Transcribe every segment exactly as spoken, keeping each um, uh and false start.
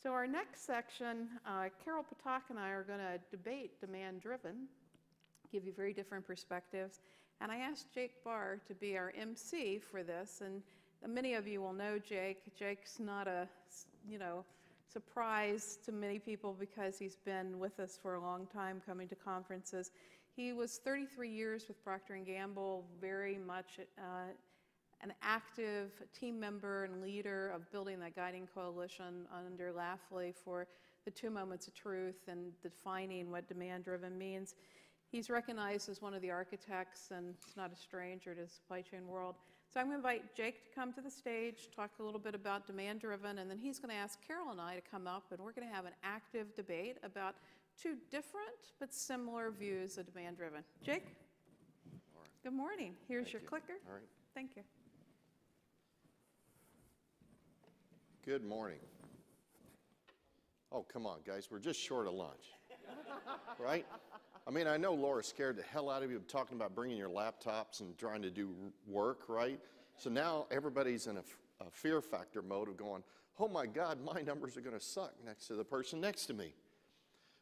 So our next section, uh, Carol Ptak and I are going to debate demand-driven, give you very different perspectives. And I asked Jake Barr to be our M C for this. And many of you will know Jake. Jake's not a, you know, surprise to many people because he's been with us for a long time, coming to conferences. He was thirty-three years with Procter and Gamble, very much uh, an active team member and leader of building that guiding coalition under Lafley for the two moments of truth and defining what demand-driven means. He's recognized as one of the architects and is not a stranger to the supply chain world. So I'm going to invite Jake to come to the stage, talk a little bit about demand-driven, and then he's going to ask Carol and I to come up, and we're going to have an active debate about two different but similar views of demand-driven. Jake, good morning. Here's your clicker. All right. Thank you. Good morning. Oh, come on, guys. We're just short of lunch, right? I mean, I know Laura scared the hell out of you talking about bringing your laptops and trying to do work, right? So now everybody's in a, a fear factor mode of going, oh, my God, my numbers are going to suck next to the person next to me.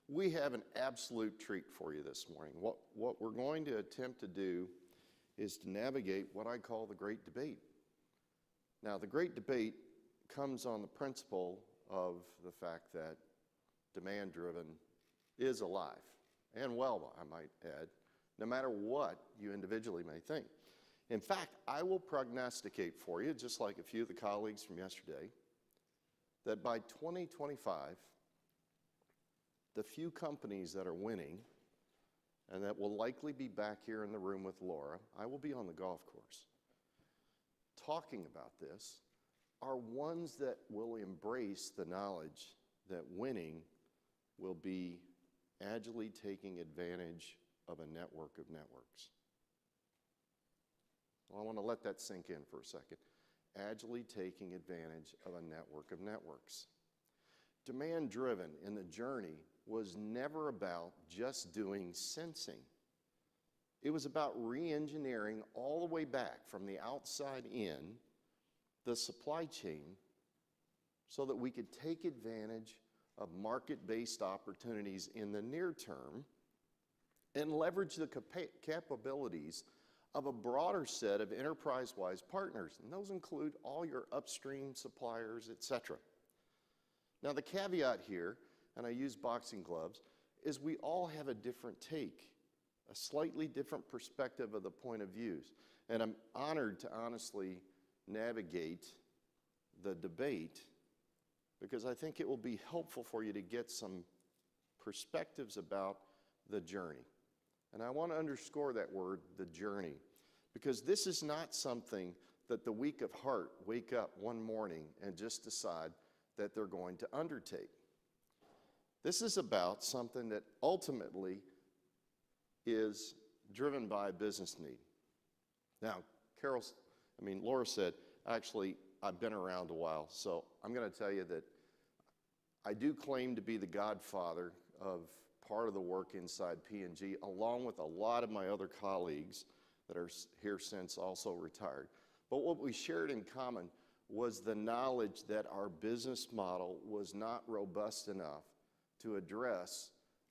We have an absolute treat for you this morning. What, what we're going to attempt to do is to navigate what I call the great debate. Now, the great debate comes on the principle of the fact that demand-driven is alive, and well, I might add, no matter what you individually may think. In fact, I will prognosticate for you, just like a few of the colleagues from yesterday, that by twenty twenty-five, the few companies that are winning and that will likely be back here in the room with Laura, I will be on the golf course talking about this, are ones that will embrace the knowledge that winning will be agilely taking advantage of a network of networks. Well, I want to let that sink in for a second. Agilely taking advantage of a network of networks. Demand-driven in the journey was never about just doing sensing. It was about re-engineering all the way back from the outside in the supply chain so that we could take advantage of market-based opportunities in the near term and leverage the cap capabilities of a broader set of enterprise-wise partners. And those include all your upstream suppliers, et cetera. Now, the caveat here, and I use boxing gloves, is we all have a different take, a slightly different perspective of the point of views. And I'm honored to honestly navigate the debate because I think it will be helpful for you to get some perspectives about the journey. And I want to underscore that word, the journey, because this is not something that the weak of heart wake up one morning and just decide that they're going to undertake. This is about something that ultimately is driven by a business need. Now, Carol, I mean, Laura said, actually, I've been around a while, so I'm going to tell you that I do claim to be the godfather of part of the work inside P and G, along with a lot of my other colleagues that are here since also retired. But what we shared in common was the knowledge that our business model was not robust enough to address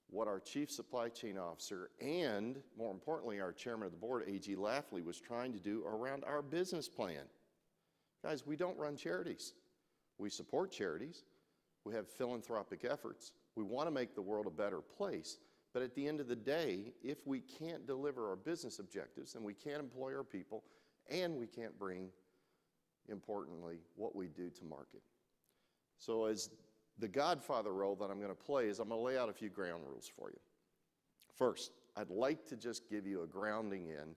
what our chief supply chain officer and, more importantly, our chairman of the board, A G Lafley, was trying to do around our business plan. Guys, we don't run charities. We support charities. We have philanthropic efforts. We want to make the world a better place. But at the end of the day, if we can't deliver our business objectives and we can't employ our people and we can't bring, importantly, what we do to market. So as the godfather role that I'm going to play is I'm going to lay out a few ground rules for you. First, I'd like to just give you a grounding in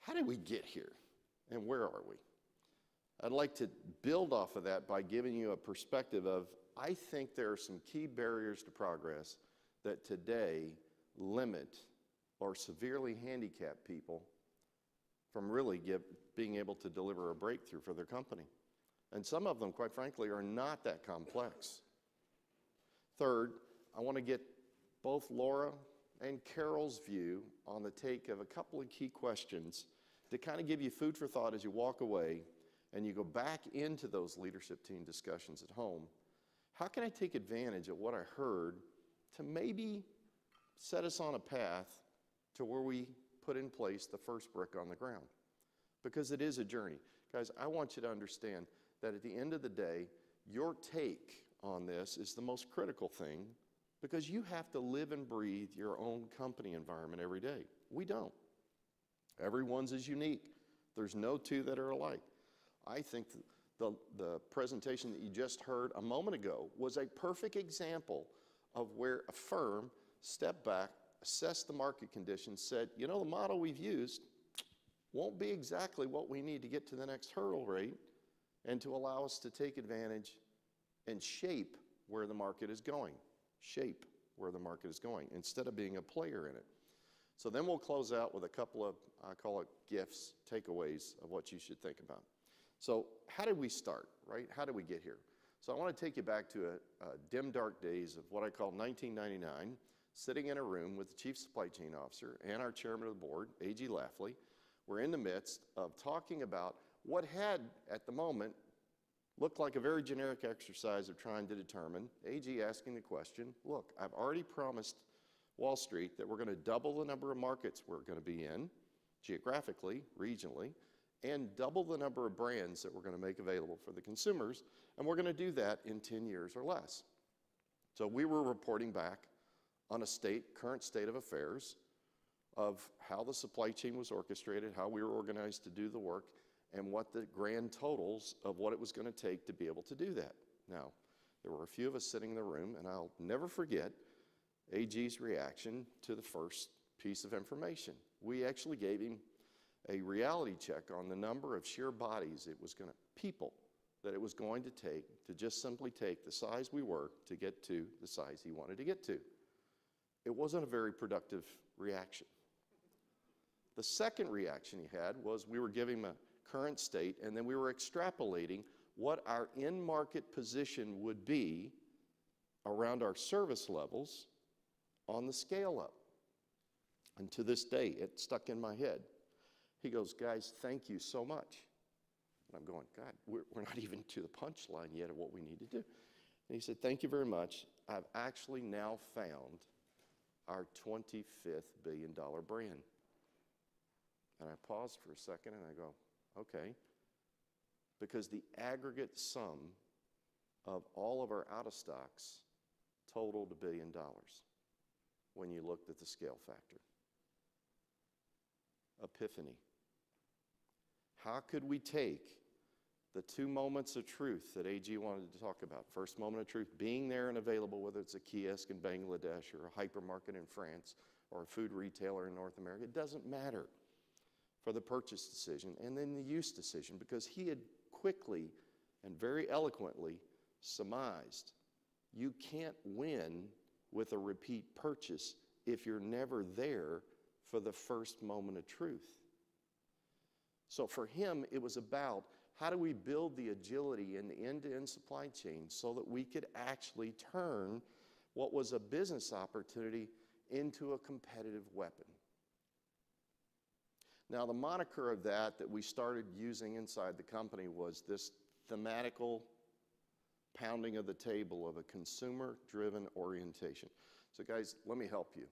how did we get here and where are we? I'd like to build off of that by giving you a perspective of I think there are some key barriers to progress that today limit or severely handicap people from really give, being able to deliver a breakthrough for their company. And some of them, quite frankly, are not that complex. Third, I want to get both Laura and Carol's view on the take of a couple of key questions to kind of give you food for thought as you walk away and you go back into those leadership team discussions at home. how can I take advantage of what I heard to maybe set us on a path to where we put in place the first brick on the ground? Because it is a journey. Guys, I want you to understand that at the end of the day, your take on this is the most critical thing, because you have to live and breathe your own company environment every day. We don't. Everyone's is unique. There's no two that are alike. I think the, the presentation that you just heard a moment ago was a perfect example of where a firm stepped back, assessed the market conditions, said, you know, the model we've used won't be exactly what we need to get to the next hurdle rate and to allow us to take advantage and shape where the market is going. Shape where the market is going instead of being a player in it. So then we'll close out with a couple of, I call it gifts, takeaways of what you should think about. So how did we start, right? How did we get here? So I want to take you back to a, a dim, dark days of what I call nineteen ninety-nine, sitting in a room with the chief supply chain officer and our chairman of the board, A G Lafley. We're in the midst of talking about what had, at the moment, looked like a very generic exercise of trying to determine, A G asking the question, look, I've already promised Wall Street that we're going to double the number of markets we're going to be in, geographically, regionally, and double the number of brands that we're going to make available for the consumers, and we're going to do that in ten years or less. So we were reporting back on a state, current state of affairs of how the supply chain was orchestrated, how we were organized to do the work, and what the grand totals of what it was going to take to be able to do that. Now, there were a few of us sitting in the room, and I'll never forget A G's reaction to the first piece of information. We actually gave him a reality check on the number of sheer bodies it was going to, people that it was going to take to just simply take the size we were to get to the size he wanted to get to. It wasn't a very productive reaction. The second reaction he had was we were giving him a current state, and then we were extrapolating what our in-market position would be around our service levels on the scale-up. And to this day, it stuck in my head. He goes, guys, thank you so much. And I'm going, God, we're, we're not even to the punchline yet of what we need to do. And he said, thank you very much. I've actually now found our twenty-fifth billion dollar brand. And I paused for a second, and I go, okay, because the aggregate sum of all of our out-of-stocks totaled a billion dollars when you looked at the scale factor. Epiphany. How could we take the two moments of truth that A G wanted to talk about? First moment of truth, being there and available, whether it's a kiosk in Bangladesh or a hypermarket in France or a food retailer in North America, it doesn't matter, for the purchase decision, and then the use decision, because he had quickly and very eloquently surmised, you can't win with a repeat purchase if you're never there for the first moment of truth. So for him, it was about how do we build the agility in the end-to-end supply chain so that we could actually turn what was a business opportunity into a competitive weapon. Now, the moniker of that that we started using inside the company was this thematical pounding of the table of a consumer-driven orientation. So, guys, let me help you.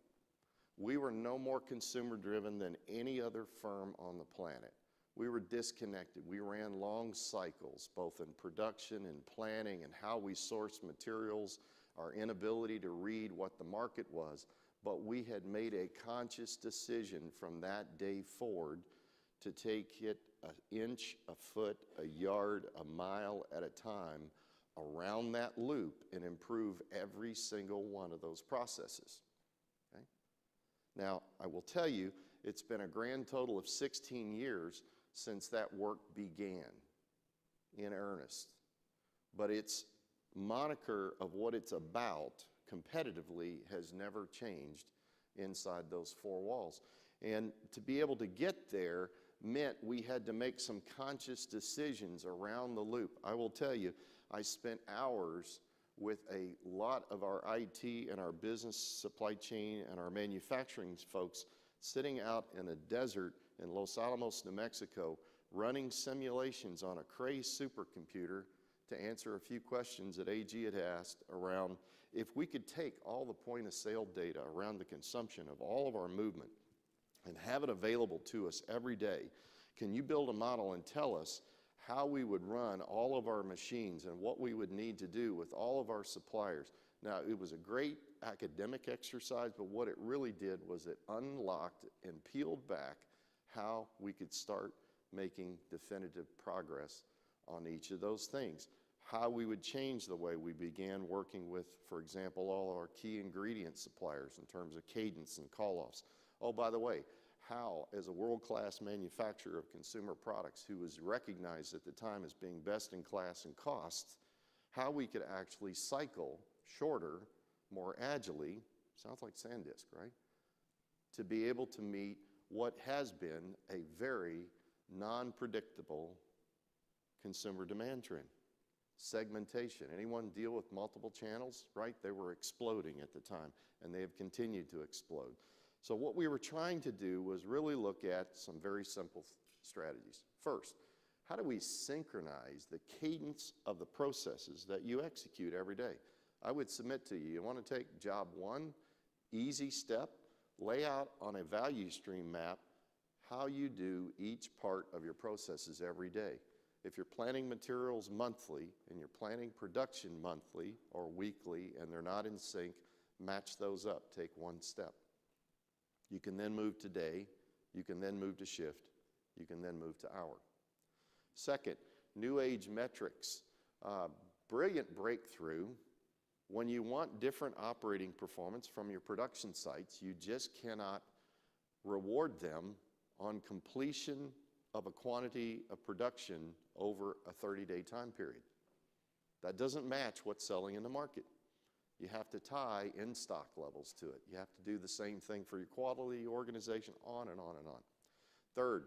We were no more consumer-driven than any other firm on the planet. We were disconnected. We ran long cycles, both in production and planning and how we sourced materials, our inability to read what the market was. But we had made a conscious decision from that day forward to take it an inch, a foot, a yard, a mile at a time around that loop and improve every single one of those processes. Okay? Now, I will tell you, it's been a grand total of sixteen years since that work began in earnest. But its moniker of what it's about competitively has never changed inside those four walls. And to be able to get there meant we had to make some conscious decisions around the loop. I will tell you, I spent hours with a lot of our I T and our business supply chain and our manufacturing folks sitting out in a desert in Los Alamos, New Mexico, running simulations on a crazy supercomputer to answer a few questions that A G had asked around if we could take all the point of sale data around the consumption of all of our movement and have it available to us every day, can you build a model and tell us how we would run all of our machines and what we would need to do with all of our suppliers? Now, it was a great academic exercise, but what it really did was it unlocked and peeled back how we could start making definitive progress on each of those things. How we would change the way we began working with, for example, all of our key ingredient suppliers in terms of cadence and call-offs. Oh, by the way, how, as a world-class manufacturer of consumer products who was recognized at the time as being best in class in costs, how we could actually cycle shorter, more agilely, sounds like SanDisk, right? To be able to meet what has been a very non-predictable consumer demand trend. Segmentation. Anyone deal with multiple channels, right? They were exploding at the time, and they have continued to explode. So what we were trying to do was really look at some very simple strategies. First, how do we synchronize the cadence of the processes that you execute every day? I would submit to you, you want to take job one, easy step, lay out on a value stream map how you do each part of your processes every day. If you're planning materials monthly and you're planning production monthly or weekly and they're not in sync, match those up, take one step. You can then move to day, you can then move to shift, you can then move to hour. Second, new age metrics. Uh, brilliant breakthrough. When you want different operating performance from your production sites, you just cannot reward them on completion of a quantity of production over a thirty day time period. That doesn't match what's selling in the market. You have to tie in-stock levels to it. You have to do the same thing for your quality organization, on and on and on. Third,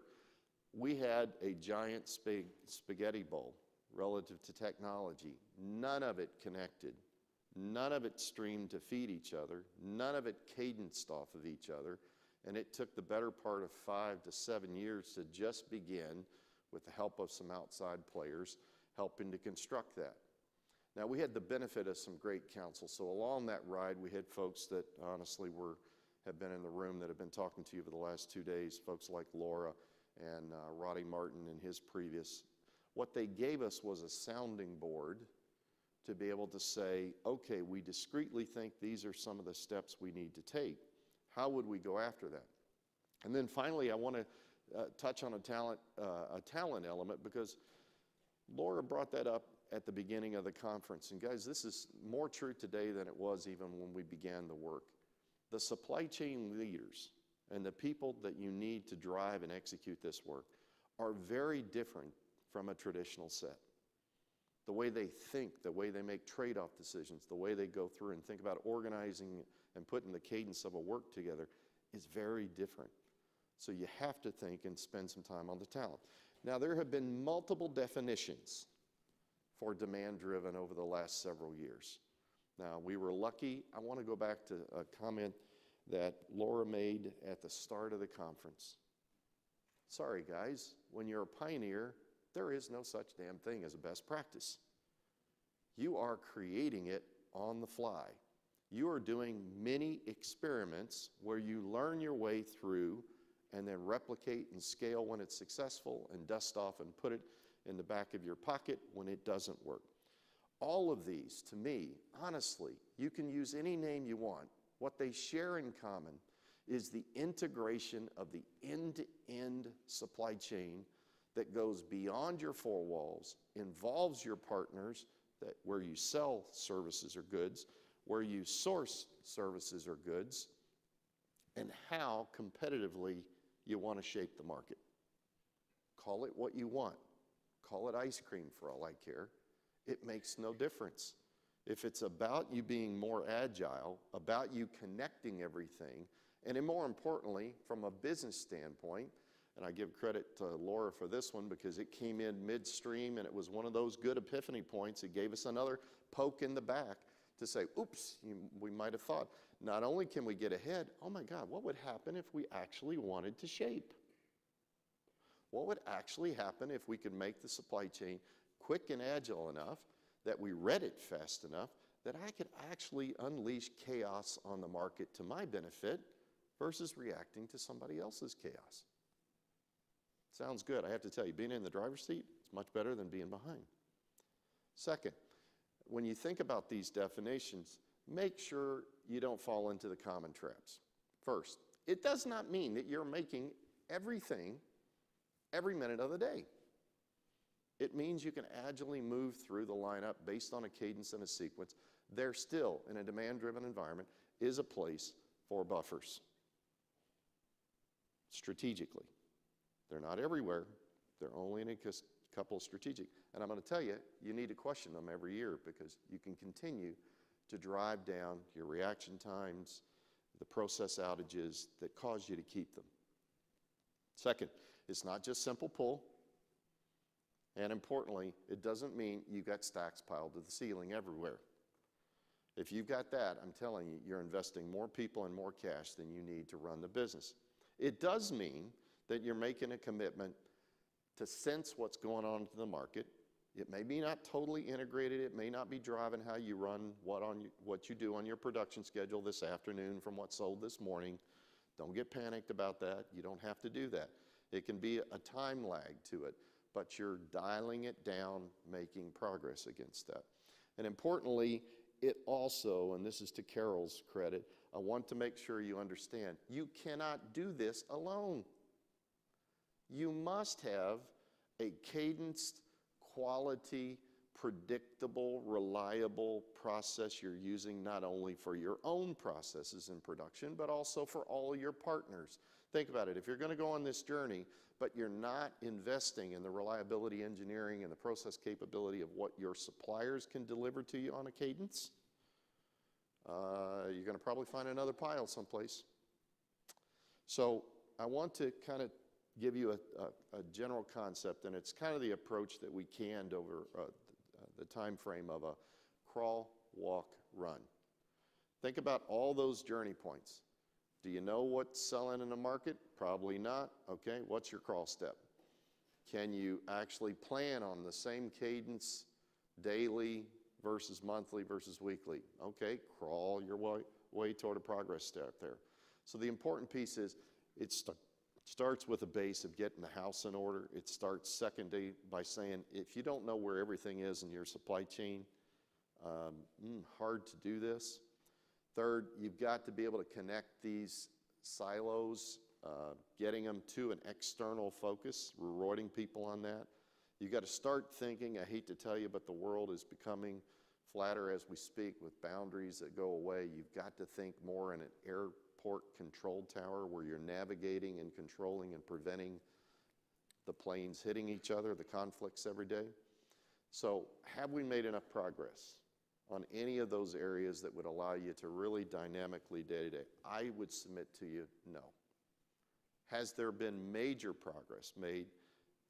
we had a giant spag spaghetti bowl relative to technology. None of it connected. None of it streamed to feed each other. None of it cadenced off of each other. And it took the better part of five to seven years to just begin, with the help of some outside players, helping to construct that. Now, we had the benefit of some great counsel, so along that ride, we had folks that honestly were, have been in the room that have been talking to you for the last two days, folks like Lora and uh, Roddy Martin and his previous. What they gave us was a sounding board to be able to say, okay, we discreetly think these are some of the steps we need to take. How would we go after that? And then finally, I want to uh, touch on a talent, uh, a talent element, because Lora brought that up at the beginning of the conference. And guys, this is more true today than it was even when we began the work. The supply chain leaders and the people that you need to drive and execute this work are very different from a traditional set. The way they think, the way they make trade-off decisions, the way they go through and think about organizing and putting the cadence of a work together is very different. So you have to think and spend some time on the talent. Now, there have been multiple definitions for demand-driven over the last several years. Now, we were lucky. I want to go back to a comment that Lora made at the start of the conference. Sorry, guys, when you're a pioneer, there is no such damn thing as a best practice. You are creating it on the fly. You are doing many experiments where you learn your way through and then replicate and scale when it's successful and dust off and put it in the back of your pocket when it doesn't work. All of these, to me, honestly, you can use any name you want. What they share in common is the integration of the end-to-end supply chain that goes beyond your four walls, involves your partners, that where you sell services or goods, where you source services or goods, and how competitively you want to shape the market. Call it what you want. Call it ice cream for all I care. It makes no difference. If it's about you being more agile, about you connecting everything, and more importantly, from a business standpoint, and I give credit to Lora for this one because it came in midstream and it was one of those good epiphany points. It gave us another poke in the back to say, oops, you, we might have thought. Not only can we get ahead, oh my God, what would happen if we actually wanted to shape? What would actually happen if we could make the supply chain quick and agile enough that we read it fast enough that I could actually unleash chaos on the market to my benefit versus reacting to somebody else's chaos. Sounds good. I have to tell you, being in the driver's seat is much better than being behind. Second, when you think about these definitions, make sure you don't fall into the common traps. First, it does not mean that you're making everything every minute of the day. It means you can agilely move through the lineup based on a cadence and a sequence. There still, in a demand-driven environment, is a place for buffers. Strategically. They're not everywhere. They're only in a couple strategic. And I'm going to tell you, you need to question them every year because you can continue to drive down your reaction times, the process outages that cause you to keep them. Second, it's not just simple pull. And importantly, it doesn't mean you've got stacks piled to the ceiling everywhere. If you've got that, I'm telling you, you're investing more people and more cash than you need to run the business. It does mean that you're making a commitment to sense what's going on in the market. It may be not totally integrated. It may not be driving how you run, what, on, what you do on your production schedule this afternoon from what's sold this morning. Don't get panicked about that. You don't have to do that. It can be a time lag to it, but you're dialing it down, making progress against that. And importantly, it also, and this is to Carol's credit, I want to make sure you understand, you cannot do this alone. You must have a cadenced, quality, predictable, reliable process you're using not only for your own processes in production, but also for all your partners. Think about it. If you're going to go on this journey, but you're not investing in the reliability engineering and the process capability of what your suppliers can deliver to you on a cadence, uh, you're going to probably find another pile someplace. So I want to kind of give you a, a, a general concept, and it's kind of the approach that we canned over uh, the time frame of a crawl, walk, run. Think about all those journey points. Do you know what's selling in the market? Probably not. Okay, what's your crawl step? Can you actually plan on the same cadence daily versus monthly versus weekly? Okay, crawl your way, way toward a progress step there. So the important piece is it's stuck. Starts with a base of getting the house in order. It starts secondly by saying, if you don't know where everything is in your supply chain, um, mm, hard to do this. Third, you've got to be able to connect these silos, uh, getting them to an external focus, rewarding people on that. You've got to start thinking, I hate to tell you, but the world is becoming flatter as we speak with boundaries that go away. You've got to think more in an air control tower where you're navigating and controlling and preventing the planes hitting each other, the conflicts every day. So have we made enough progress on any of those areas that would allow you to really dynamically day to day? I would submit to you, no. Has there been major progress made?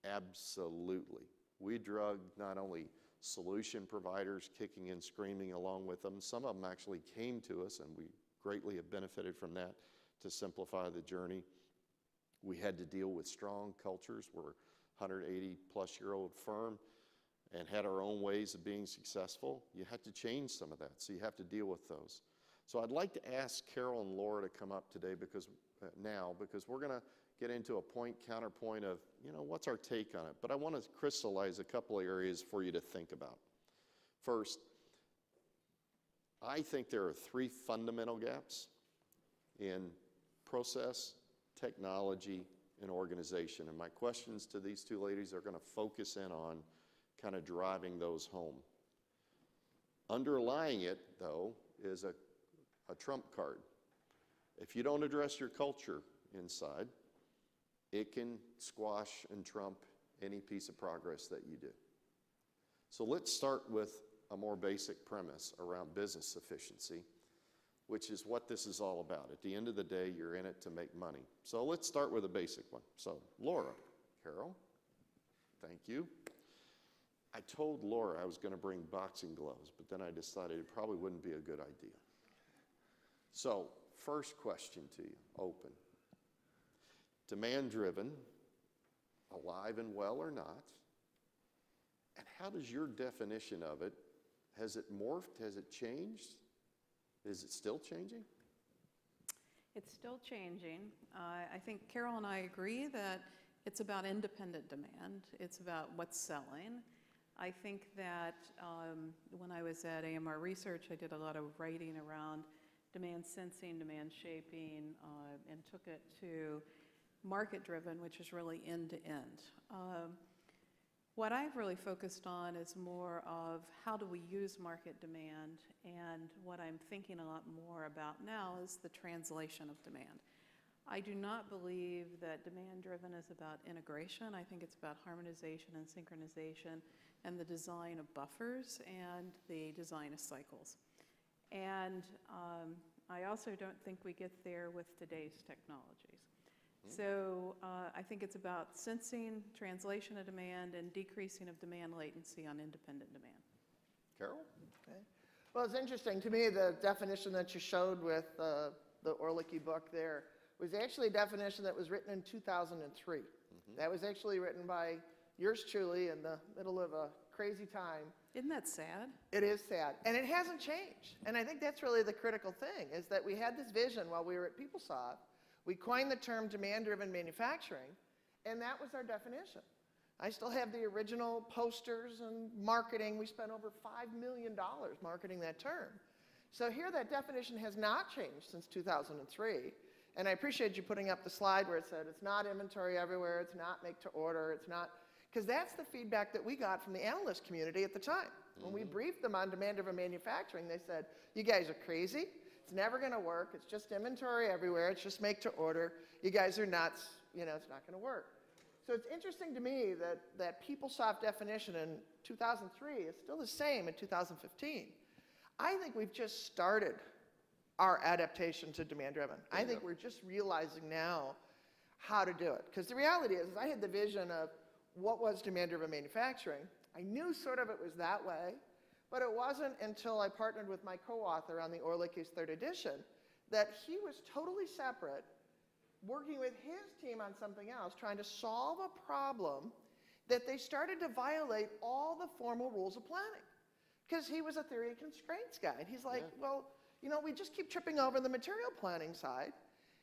Absolutely. We drugged not only solution providers kicking and screaming along with them, some of them actually came to us and we greatly have benefited from that to simplify the journey. We had to deal with strong cultures. We're a one hundred eighty plus year old firm and had our own ways of being successful. You had to change some of that, so you have to deal with those. So I'd like to ask Carol and Lora to come up today because uh, now because we're going to get into a point counterpoint of, you know, what's our take on it. But I want to crystallize a couple of areas for you to think about. First, I think there are three fundamental gaps in process, technology, and organization. And my questions to these two ladies are going to focus in on kind of driving those home. Underlying it, though, is a, a trump card. If you don't address your culture inside, it can squash and trump any piece of progress that you do. So let's start with a more basic premise around business efficiency, which is what this is all about. At the end of the day, you're in it to make money. So let's start with a basic one. So Lora, Carol, thank you. I told Lora I was going to bring boxing gloves, but then I decided it probably wouldn't be a good idea. So first question to you, open. Demand-driven, alive and well or not, and how does your definition of it Has it morphed? Has it changed? Is it still changing? It's still changing. Uh, I think Carol and I agree that it's about independent demand. It's about what's selling. I think that um, when I was at A M R Research, I did a lot of writing around demand sensing, demand shaping, uh, and took it to market-driven, which is really end-to-end. Um, what I've really focused on is more of how do we use market demand, and what I'm thinking a lot more about now is the translation of demand. I do not believe that demand-driven is about integration. I think it's about harmonization and synchronization and the design of buffers and the design of cycles. And um, I also don't think we get there with today's technologies. Mm-hmm. So uh, I think it's about sensing, translation of demand, and decreasing of demand latency on independent demand. Carol? Okay. Well, it's interesting. To me, the definition that you showed with uh, the Orlicky book there was actually a definition that was written in two thousand three. Mm-hmm. That was actually written by yours truly in the middle of a crazy time. Isn't that sad? It is sad. And it hasn't changed. And I think that's really the critical thing, is that we had this vision while we were at PeopleSoft. We coined the term demand-driven manufacturing, and that was our definition. I still have the original posters and marketing. We spent over five million dollars marketing that term. So here that definition has not changed since two thousand three. And I appreciate you putting up the slide where it said it's not inventory everywhere, it's not make to order, it's not, because that's the feedback that we got from the analyst community at the time. Mm-hmm. When we briefed them on demand-driven manufacturing, they said, you guys are crazy, it's never gonna work, it's just inventory everywhere, it's just make to order, you guys are nuts, you know, it's not gonna work. So it's interesting to me that that PeopleSoft definition in two thousand three is still the same in two thousand fifteen. I think we've just started our adaptation to demand-driven. Yeah. I think we're just realizing now how to do it. Because the reality is, is, I had the vision of what was demand-driven manufacturing. I knew sort of it was that way, but it wasn't until I partnered with my co-author on the Orlicky's third edition that he was totally separate, working with his team on something else, trying to solve a problem that they started to violate all the formal rules of planning. Because he was a theory of constraints guy, and he's like, yeah. well, you know, we just keep tripping over the material planning side.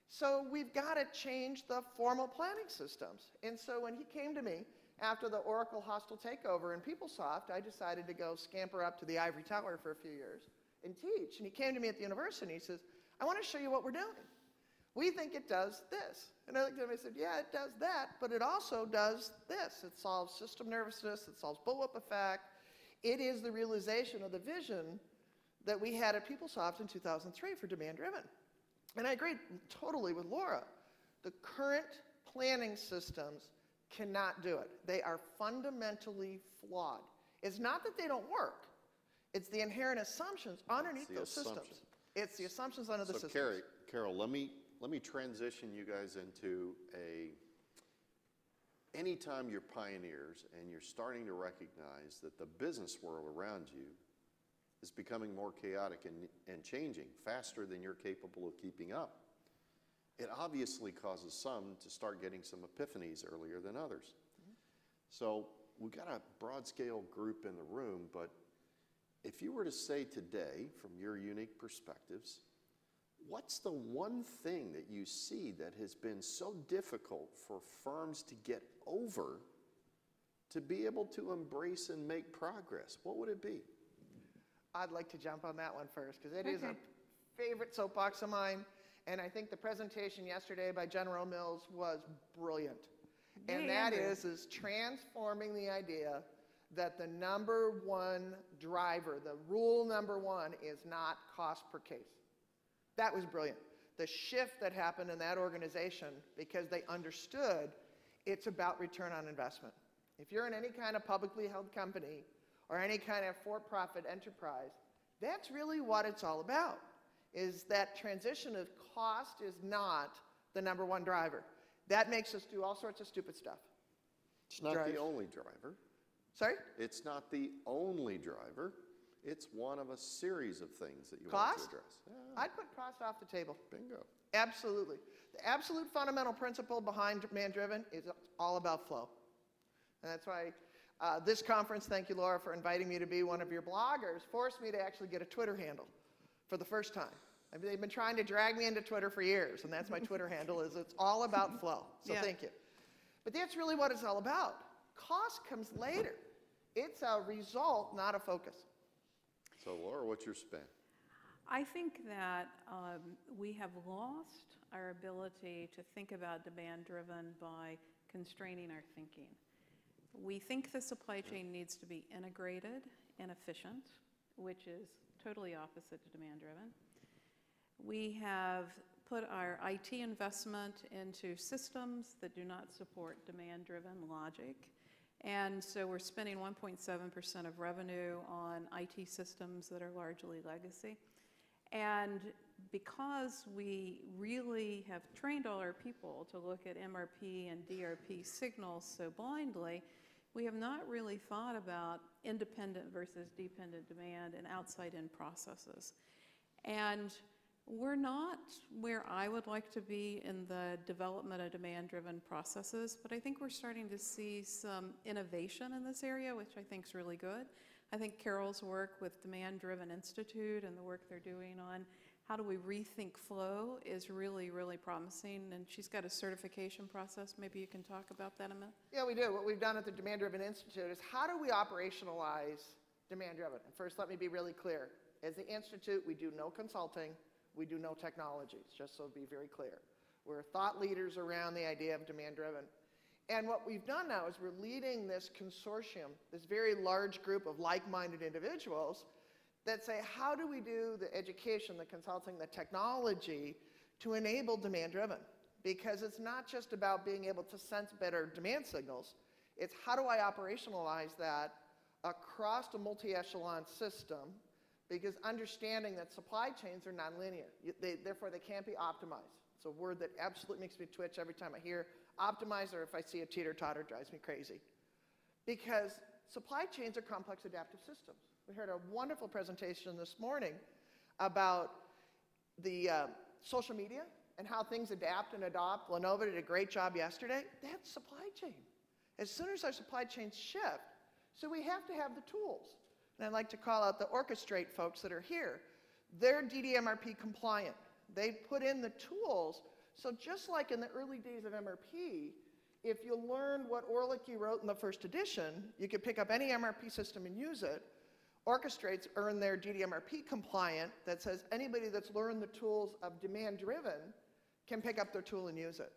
So we've got to change the formal planning systems. And so when he came to me after the Oracle hostile takeover in PeopleSoft, I decided to go scamper up to the ivory tower for a few years and teach. And he came to me at the university and he says, I want to show you what we're doing. We think it does this. And I looked at him and I said, yeah, it does that, but it also does this. It solves system nervousness. It solves bullwhip effect. It is the realization of the vision that we had at PeopleSoft in two thousand three for demand-driven. And I agree totally with Lora. The current planning systems cannot do it. They are fundamentally flawed. It's not that they don't work. It's the inherent assumptions underneath those systems. It's the assumptions under the systems. So Carol, Carol, let me, let me transition you guys into a, anytime you're pioneers and you're starting to recognize that the business world around you is becoming more chaotic and, and changing faster than you're capable of keeping up. It obviously causes some to start getting some epiphanies earlier than others. Mm-hmm. So we've got a broad scale group in the room, but if you were to say today, from your unique perspectives, what's the one thing that you see that has been so difficult for firms to get over to be able to embrace and make progress? What would it be? I'd like to jump on that one first, because it okay. is a favorite soapbox of mine. And I think the presentation yesterday by General Mills was brilliant. Yeah, and that yeah. is, is transforming the idea that the number one driver, the rule number one, is not cost per case. That was brilliant. The shift that happened in that organization, because they understood it's about return on investment. If you're in any kind of publicly held company, or any kind of for-profit enterprise, that's really what it's all about, is that transition of cost is not the number one driver. That makes us do all sorts of stupid stuff. It's not the only driver. Sorry? It's not the only driver. It's one of a series of things that you want to address. Yeah. I'd put cost off the table. Bingo. Absolutely. The absolute fundamental principle behind demand-driven is all about flow. And that's why Uh, this conference, thank you, Laura, for inviting me to be one of your bloggers, forced me to actually get a Twitter handle for the first time. I mean, they've been trying to drag me into Twitter for years, and that's my Twitter handle, is it's all about flow. So yeah. Thank you. But that's really what it's all about. Cost comes later. It's a result, not a focus. So, Laura, what's your spin? I think that um, we have lost our ability to think about demand-driven by constraining our thinking. We think the supply chain needs to be integrated and efficient, which is totally opposite to demand-driven. We have put our I T investment into systems that do not support demand-driven logic. And so we're spending one point seven percent of revenue on I T systems that are largely legacy. And because we really have trained all our people to look at M R P and D R P signals so blindly, we have not really thought about independent versus dependent demand and outside-in processes. And we're not where I would like to be in the development of demand-driven processes, but I think we're starting to see some innovation in this area, which I think is really good. I think Carol's work with Demand-Driven Institute and the work they're doing on how do we rethink flow is really, really promising, and she's got a certification process. Maybe you can talk about that a minute. Yeah, we do. What we've done at the Demand-Driven Institute is how do we operationalize demand-driven? And first, let me be really clear. As the Institute, we do no consulting. We do no technologies, just so to be very clear. We're thought leaders around the idea of demand-driven. And what we've done now is we're leading this consortium, this very large group of like-minded individuals that say, how do we do the education, the consulting, the technology to enable demand-driven? Because it's not just about being able to sense better demand signals. It's how do I operationalize that across a multi-echelon system, because understanding that supply chains are nonlinear. They, therefore, they can't be optimized. It's a word that absolutely makes me twitch every time I hear optimize, or if I see a teeter-totter, drives me crazy. Because supply chains are complex adaptive systems. We heard a wonderful presentation this morning about the uh, social media and how things adapt and adopt. Lenovo did a great job yesterday. That's supply chain. As soon as our supply chains shift, so we have to have the tools. And I'd like to call out the Orchestrate folks that are here. They're D D M R P compliant. They put in the tools. So just like in the early days of M R P, if you learned what Orlicky wrote in the first edition, you could pick up any M R P system and use it. Orchestrate's earned their D D M R P compliant that says anybody that's learned the tools of demand-driven can pick up their tool and use it.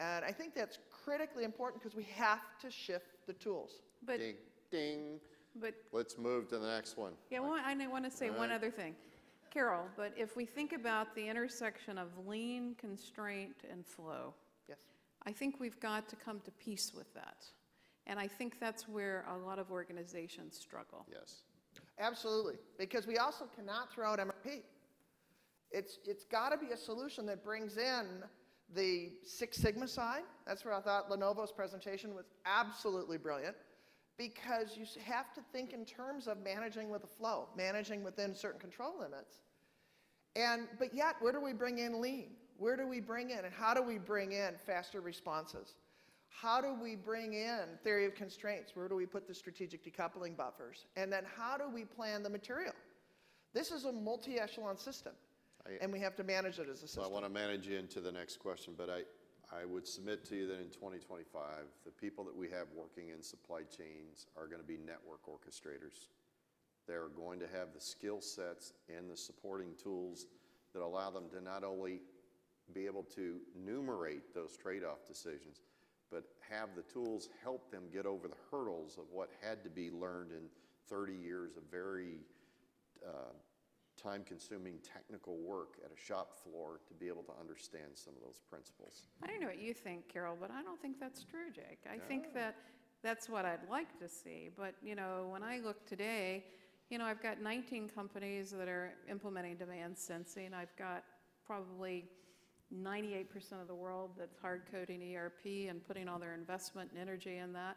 And I think that's critically important because we have to shift the tools. But ding, ding. But let's move to the next one. Yeah, well, I want to say right. one other thing, Carol, but if we think about the intersection of lean, constraint, and flow, yes. I think we've got to come to peace with that. And I think that's where a lot of organizations struggle. Yes. Absolutely, because we also cannot throw out M R P. It's, it's got to be a solution that brings in the Six Sigma side. That's where I thought Lenovo's presentation was absolutely brilliant. Because you have to think in terms of managing with the flow, managing within certain control limits. And, but yet, where do we bring in lean? Where do we bring in, and how do we bring in faster responses? How do we bring in theory of constraints? Where do we put the strategic decoupling buffers? And then how do we plan the material? This is a multi-echelon system, I, and we have to manage it as a system. Well, I want to manage you into the next question, but I, I would submit to you that in twenty twenty-five, the people that we have working in supply chains are going to be network orchestrators. They're going to have the skill sets and the supporting tools that allow them to not only be able to numerate those trade-off decisions, but have the tools help them get over the hurdles of what had to be learned in thirty years of very uh, time-consuming technical work at a shop floor to be able to understand some of those principles. I don't know what you think, Carol, but I don't think that's true, Jake. I no. think that that's what I'd like to see. But, you know, when I look today, you know, I've got nineteen companies that are implementing demand sensing. I've got probably ninety-eight percent of the world that's hard-coding E R P and putting all their investment and energy in that.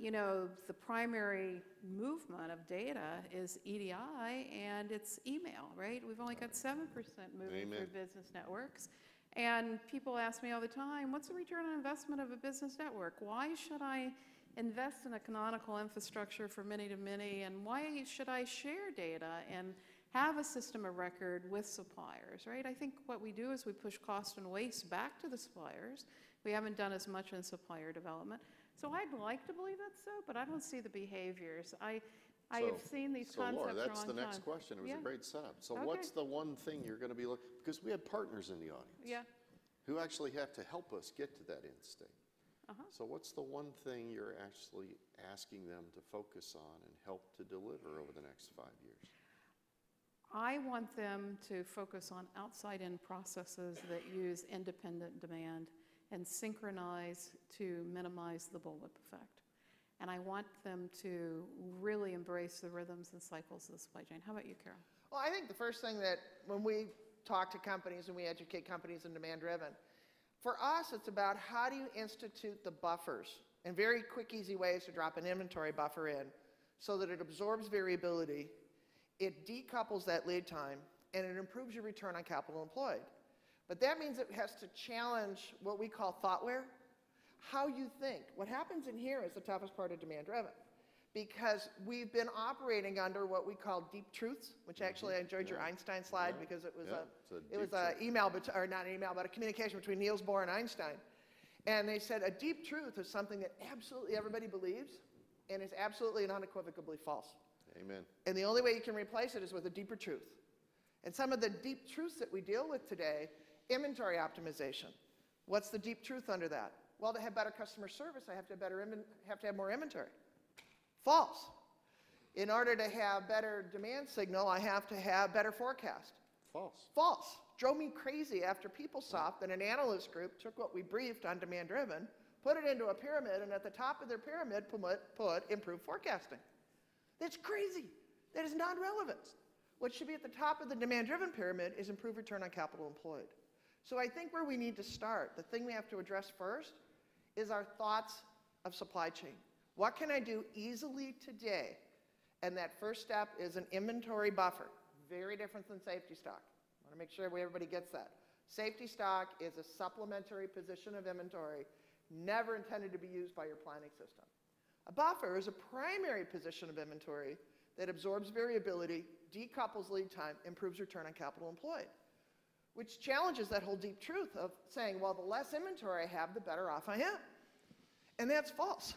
You know, the primary movement of data is E D I and it's email, right? We've only got seven percent moving Amen. Through business networks. And people ask me all the time, what's the return on investment of a business network? Why should I invest in economical infrastructure for many-to-many, and why should I share data and have a system of record with suppliers, right? I think what we do is we push cost and waste back to the suppliers. We haven't done as much in supplier development. So I'd like to believe that's so, but I don't see the behaviors. I, I so, have seen these so concepts. So Lora, that's the next time. question. It was yeah. a great setup. So okay. what's the one thing you're going to be looking, because we have partners in the audience yeah. who actually have to help us get to that end state. Uh-huh. So what's the one thing you're actually asking them to focus on and help to deliver over the next five years? I want them to focus on outside-in processes that use independent demand and synchronize to minimize the bullwhip effect. And I want them to really embrace the rhythms and cycles of the supply chain. How about you, Carol? Well, I think the first thing that when we talk to companies and we educate companies in demand-driven, for us it's about how do you institute the buffers and very quick, easy ways to drop an inventory buffer in so that it absorbs variability, it decouples that lead time, and it improves your return on capital employed. But that means it has to challenge what we call thoughtware, how you think. What happens in here is the toughest part of demand-driven, because we've been operating under what we call deep truths, which mm-hmm. actually I enjoyed yeah. your Einstein slide yeah. because it was yeah. a, a it was an email, or not an email, but a communication between Niels Bohr and Einstein. And they said a deep truth is something that absolutely everybody believes and is absolutely and unequivocally false. Amen. And the only way you can replace it is with a deeper truth. And some of the deep truths that we deal with today, inventory optimization. What's the deep truth under that? Well, to have better customer service, I have to have, better have, to have more inventory. False. In order to have better demand signal, I have to have better forecast. False. False. Drove me crazy after PeopleSoft and an analyst group took what we briefed on demand-driven, put it into a pyramid, and at the top of their pyramid put, put improved forecasting. That's crazy. That is not relevant. What should be at the top of the demand-driven pyramid is improved return on capital employed. So I think where we need to start, the thing we have to address first, is our thoughts of supply chain. What can I do easily today? And that first step is an inventory buffer. Very different than safety stock. I want to make sure everybody gets that. Safety stock is a supplementary position of inventory, never intended to be used by your planning system. A buffer is a primary position of inventory that absorbs variability, decouples lead time, improves return on capital employed, which challenges that whole deep truth of saying, well, the less inventory I have, the better off I am. And that's false,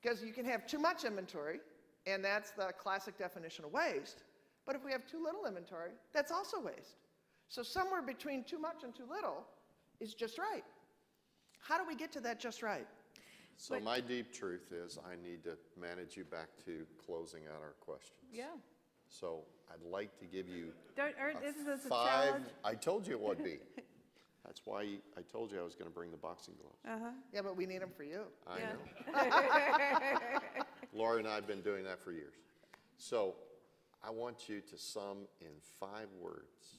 because you can have too much inventory, and that's the classic definition of waste. But if we have too little inventory, that's also waste. So somewhere between too much and too little is just right. How do we get to that just right? So but my deep truth is I need to manage you back to closing out our questions. Yeah. So I'd like to give you Don't, a this is a five. Challenge. I told you it would be. That's why I told you I was going to bring the boxing gloves. Uh-huh. Yeah, but we need them for you. I yeah. know. Lora and I have been doing that for years. So I want you to sum in five words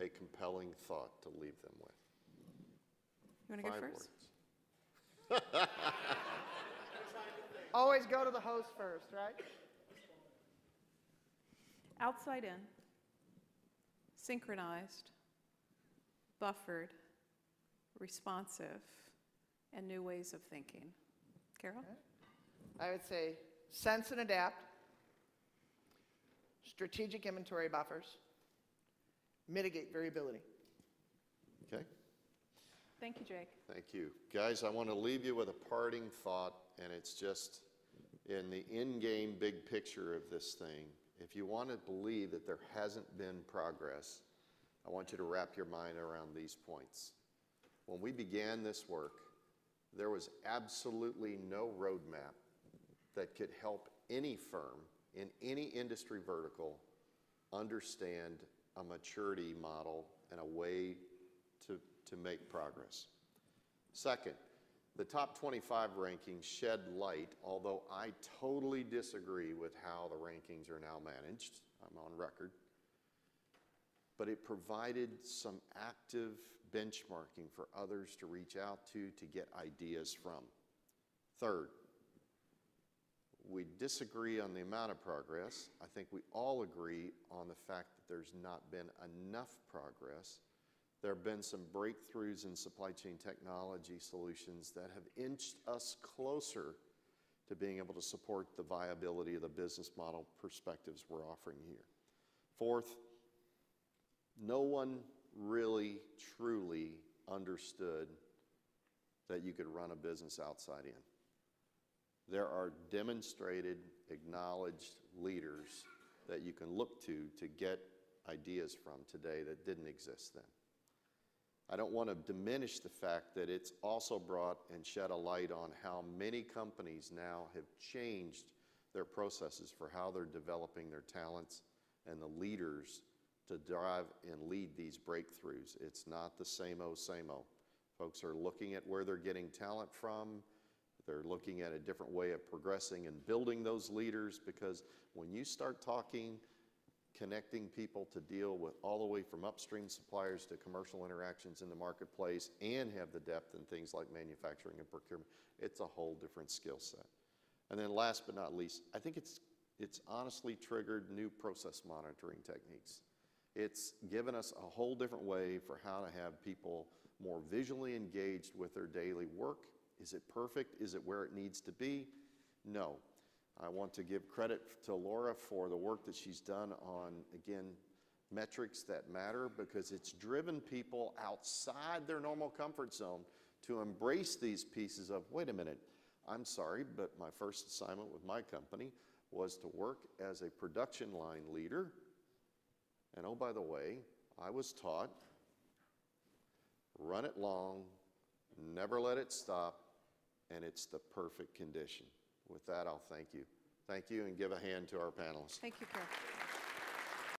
a compelling thought to leave them with. You want to go first? Words. Always go to the host first, right? Outside in, synchronized, buffered, responsive, and new ways of thinking. Carol? I would say sense and adapt, strategic inventory buffers, mitigate variability. Okay. Thank you, Jake. Thank you. Guys, I want to leave you with a parting thought, and it's just in the in-game big picture of this thing. If you want to believe that there hasn't been progress, I want you to wrap your mind around these points. When we began this work, there was absolutely no roadmap that could help any firm in any industry vertical understand a maturity model and a way to, to make progress. Second, the top twenty-five rankings shed light, although I totally disagree with how the rankings are now managed. I'm on record. But it provided some active benchmarking for others to reach out to, to get ideas from. Third, we disagree on the amount of progress. I think we all agree on the fact that there's not been enough progress. There have been some breakthroughs in supply chain technology solutions that have inched us closer to being able to support the viability of the business model perspectives we're offering here. Fourth, no one really truly understood that you could run a business outside in. There are demonstrated, acknowledged leaders that you can look to to get ideas from today that didn't exist then. I don't want to diminish the fact that it's also brought and shed a light on how many companies now have changed their processes for how they're developing their talents and the leaders to drive and lead these breakthroughs. It's not the same-o, same-o. Folks are looking at where they're getting talent from. They're looking at a different way of progressing and building those leaders, because when you start talking, connecting people to deal with all the way from upstream suppliers to commercial interactions in the marketplace and have the depth in things like manufacturing and procurement, it's a whole different skill set. And then last but not least, I think it's, it's honestly triggered new process monitoring techniques. It's given us a whole different way for how to have people more visually engaged with their daily work. Is it perfect? Is it where it needs to be? No. I want to give credit to Lora for the work that she's done on, again, metrics that matter, because it's driven people outside their normal comfort zone to embrace these pieces of, wait a minute, I'm sorry, but my first assignment with my company was to work as a production line leader. And oh, by the way, I was taught, run it long, never let it stop, and it's the perfect condition. With that, I'll thank you. Thank you, and give a hand to our panelists. Thank you, Carol.